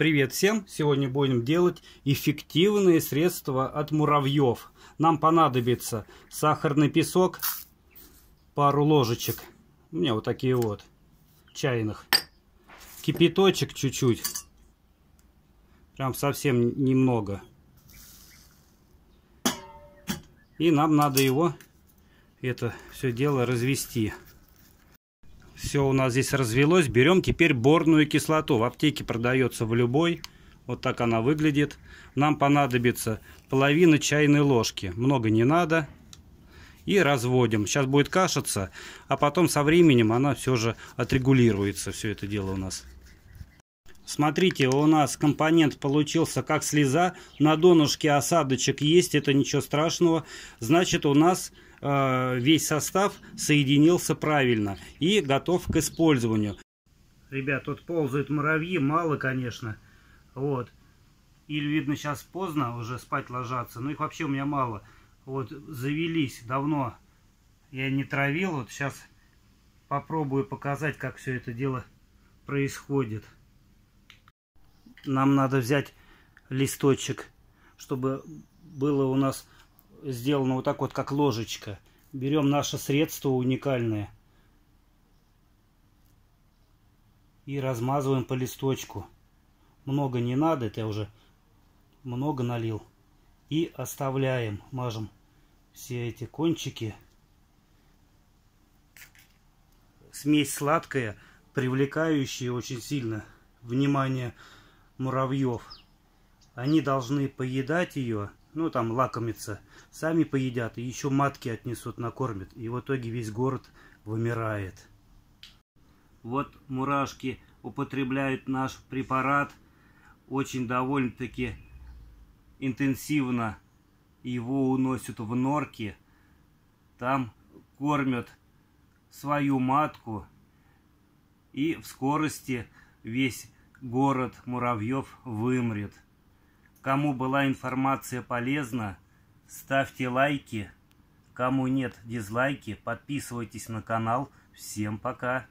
Привет всем! Сегодня будем делать эффективные средства от муравьев. Нам понадобится сахарный песок, пару ложечек, у меня вот такие вот, чайных, кипяточек чуть-чуть, прям совсем немного. И нам надо его, это все дело, развести. Все у нас здесь развелось. Берем теперь борную кислоту. В аптеке продается в любой. Вот так она выглядит. Нам понадобится половина чайной ложки. Много не надо. И разводим. Сейчас будет кашиться, а потом со временем она все же отрегулируется. Все это дело у нас. Смотрите, у нас компонент получился как слеза. На донышке осадочек есть. Это ничего страшного. Значит, у нас весь состав соединился правильно и готов к использованию. Ребят, тут ползают муравьи, мало, конечно. Вот. Или, видно, сейчас поздно уже спать ложатся. Но их вообще у меня мало. Вот, завелись давно. Я не травил. Вот сейчас попробую показать, как все это дело происходит. Нам надо взять листочек, чтобы было у нас сделано вот так вот, как ложечка. Берем наше средство уникальное и размазываем по листочку. Много не надо, это я уже много налил. И оставляем, мажем все эти кончики. Смесь сладкая, привлекающая очень сильно внимание муравьев. Они должны поедать ее, ну там лакомятся, сами поедят и еще матки отнесут, накормят. И в итоге весь город вымирает. Вот мурашки употребляют наш препарат очень довольно-таки интенсивно. Его уносят в норки, там кормят свою матку, и в скорости весь город муравьев вымрет. Кому была информация полезна, ставьте лайки. Кому нет, дизлайки. Подписывайтесь на канал. Всем пока!